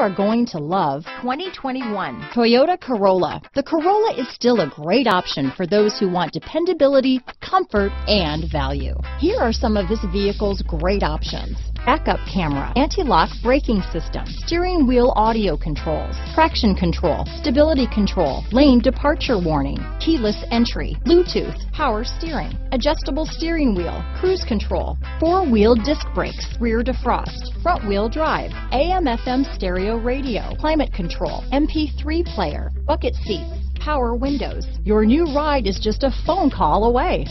are going to love 2021 Toyota Corolla. The Corolla is still a great option for those who want dependability, comfort, and value. Here are some of this vehicle's great options: backup camera, anti-lock braking system, steering wheel audio controls, traction control, stability control, lane departure warning, keyless entry, Bluetooth, power steering, adjustable steering wheel, cruise control, four-wheel disc brakes, rear defrost, front-wheel drive, AM/FM stereo radio, climate control, MP3 player, bucket seats, power windows. Your new ride is just a phone call away.